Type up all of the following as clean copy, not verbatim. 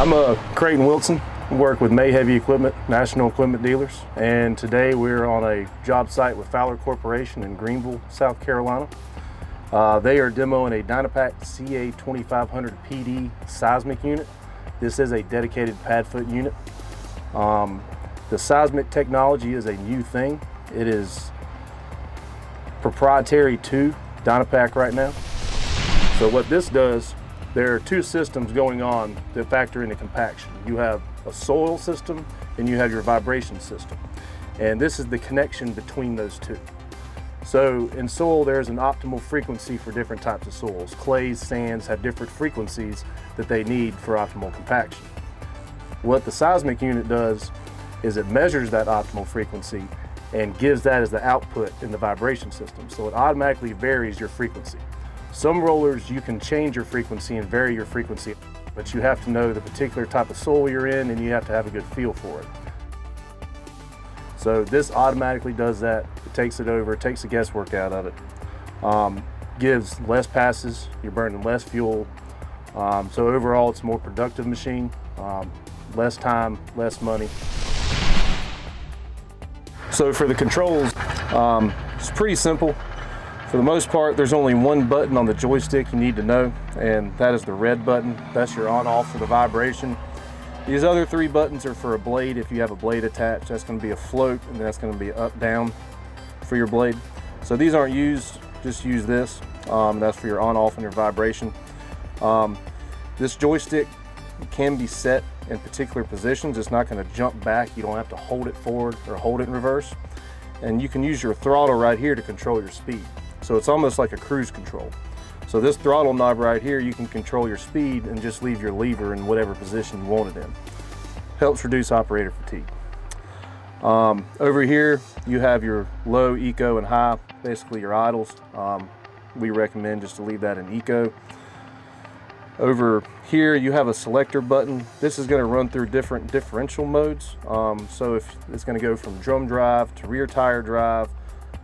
I'm Crayton Wilson. I work with May Heavy Equipment, National Equipment Dealers, and today we're on a job site with Fowler Corporation in Greenville, South Carolina. They are demoing a Dynapac CA2500PD seismic unit. This is a dedicated padfoot unit. The seismic technology is a new thing. It is proprietary to Dynapac right now. So what this does, there are two systems going on that factor into compaction. You have a soil system and you have your vibration system. And this is the connection between those two. So in soil, there's an optimal frequency for different types of soils. Clays, sands have different frequencies that they need for optimal compaction. What the seismic unit does is it measures that optimal frequency and gives that as the output in the vibration system. So it automatically varies your frequency. Some rollers, you can change your frequency and vary your frequency, but you have to know the particular type of soil you're in and you have to have a good feel for it. So this automatically does that. It takes it over, it takes the guesswork out of it. Gives less passes, you're burning less fuel. So overall, it's a more productive machine, less time, less money. So for the controls, it's pretty simple. For the most part, there's only one button on the joystick you need to know, and that is the red button. That's your on-off for the vibration. These other three buttons are for a blade. If you have a blade attached, that's going to be a float, and that's going to be up-down for your blade. So these aren't used, just use this. That's for your on-off and your vibration. This joystick can be set in particular positions. It's not going to jump back. You don't have to hold it forward or hold it in reverse. And you can use your throttle right here to control your speed. So it's almost like a cruise control. So this throttle knob right here, you can control your speed and just leave your lever in whatever position you want it in. Helps reduce operator fatigue. Over here, you have your low, eco, and high, basically your idles. We recommend just to leave that in eco. Over here, you have a selector button. This is going to run through different differential modes. So if it's going to go from drum drive to rear tire drive,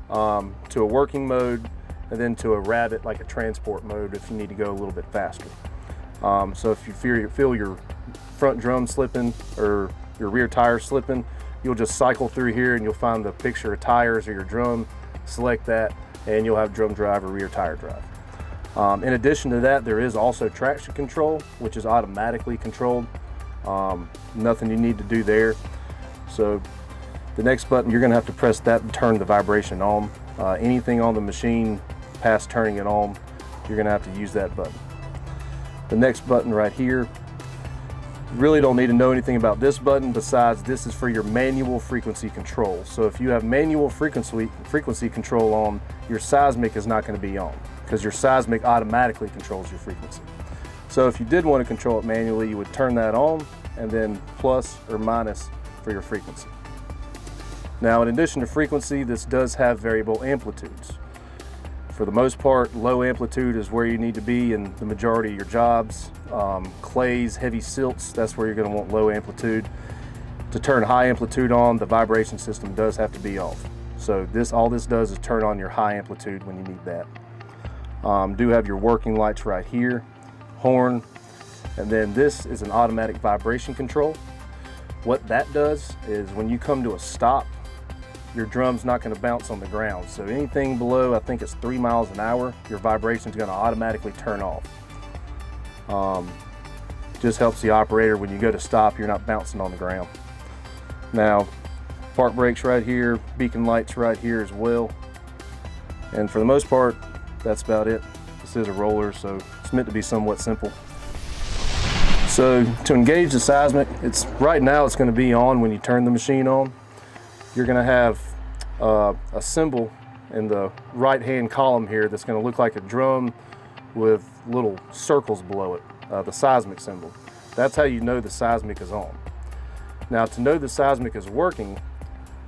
to a working mode, and then to a rabbit, like a transport mode if you need to go a little bit faster. So if you feel your front drum slipping or your rear tire slipping, you'll just cycle through here and you'll find the picture of tires or your drum, select that, and you'll have drum drive or rear tire drive. In addition to that, there is also traction control, which is automatically controlled. Nothing you need to do there. So the next button, you're going to have to press that and turn the vibration on. Anything on the machine past turning it on, you're going to have to use that button. The next button right here, really don't need to know anything about this button besides this is for your manual frequency control. So if you have manual frequency control on, your seismic is not going to be on because your seismic automatically controls your frequency. So if you did want to control it manually, you would turn that on and then plus or minus for your frequency. Now, in addition to frequency, this does have variable amplitudes. For the most part, low amplitude is where you need to be in the majority of your jobs. Clays, heavy silts, that's where you're going to want low amplitude. To turn high amplitude on, the vibration system does have to be off. So all this does is turn on your high amplitude when you need that. Do have your working lights right here, horn, and then this is an automatic vibration control. What that does is when you come to a stop, your drum's not going to bounce on the ground. So anything below, I think it's 3 miles an hour, your vibration's going to automatically turn off. Just helps the operator when you go to stop, you're not bouncing on the ground. Now, park brakes right here, beacon lights right here as well. And for the most part, that's about it. This is a roller, so it's meant to be somewhat simple. So to engage the seismic, right now it's going to be on when you turn the machine on. You're going to have a symbol in the right-hand column here that's going to look like a drum with little circles below it, the seismic symbol. That's how you know the seismic is on. Now, to know the seismic is working,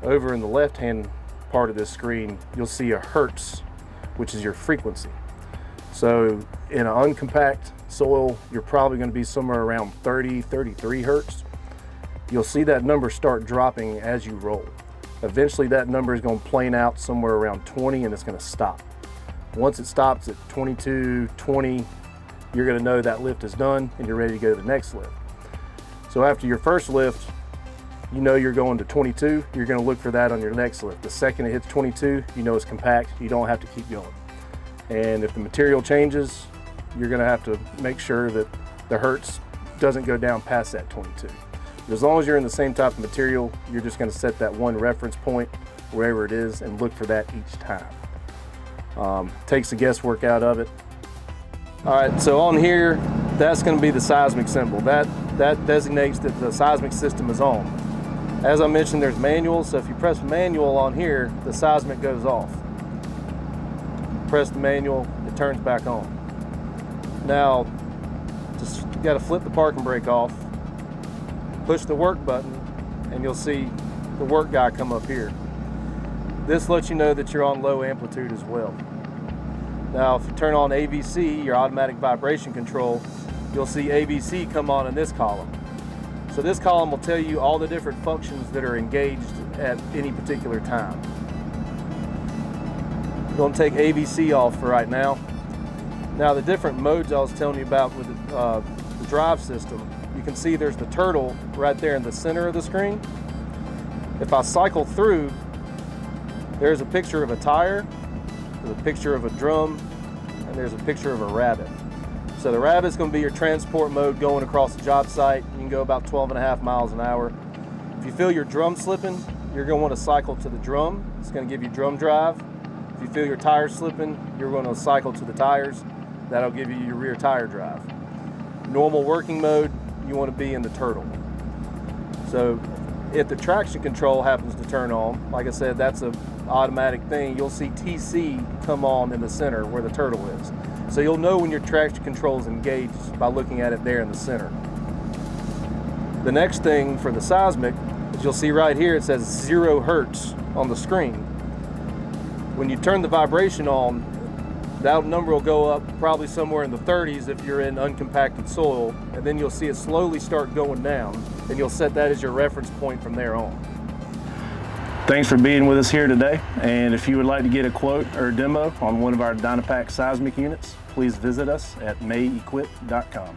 over in the left-hand part of this screen, you'll see a hertz, which is your frequency. So in an uncompact soil, you're probably going to be somewhere around 30, 33 hertz. You'll see that number start dropping as you roll. Eventually that number is going to plane out somewhere around 20 and it's going to stop. Once it stops at 22, 20, you're going to know that lift is done and you're ready to go to the next lift. So after your first lift, you know you're going to 22, you're going to look for that on your next lift. The second it hits 22, you know it's compact, you don't have to keep going. And if the material changes, you're going to have to make sure that the hertz doesn't go down past that 22. But as long as you're in the same type of material, you're just going to set that one reference point wherever it is and look for that each time. Takes the guesswork out of it. All right, so on here, that's going to be the seismic symbol. That designates that the seismic system is on. As I mentioned, there's manual, so if you press manual on here, the seismic goes off. Press the manual, it turns back on. Now, just got to flip the parking brake off, push the work button, and you'll see the work guy come up here. This lets you know that you're on low amplitude as well. Now, if you turn on AVC, your automatic vibration control, you'll see ABC come on in this column. So this column will tell you all the different functions that are engaged at any particular time. I'm going to take ABC off for right now. Now the different modes I was telling you about with the drive system, you can see there's the turtle right there in the center of the screen. If I cycle through, there's a picture of a tire, there's a picture of a drum, and there's a picture of a rabbit. So the rabbit's going to be your transport mode going across the job site. You can go about 12.5 miles an hour. If you feel your drum slipping, you're going to want to cycle to the drum. It's going to give you drum drive. If you feel your tires slipping, you're going to cycle to the tires. That'll give you your rear tire drive. Normal working mode, you want to be in the turtle. So if the traction control happens to turn on, like I said, that's an automatic thing. You'll see TC come on in the center where the turtle is. So you'll know when your traction control is engaged by looking at it there in the center. The next thing for the seismic is you'll see right here it says 0 hertz on the screen. When you turn the vibration on, that number will go up probably somewhere in the 30s if you're in uncompacted soil, and then you'll see it slowly start going down, and you'll set that as your reference point from there on. Thanks for being with us here today, and if you would like to get a quote or a demo on one of our Dynapac seismic units, please visit us at mayequip.com.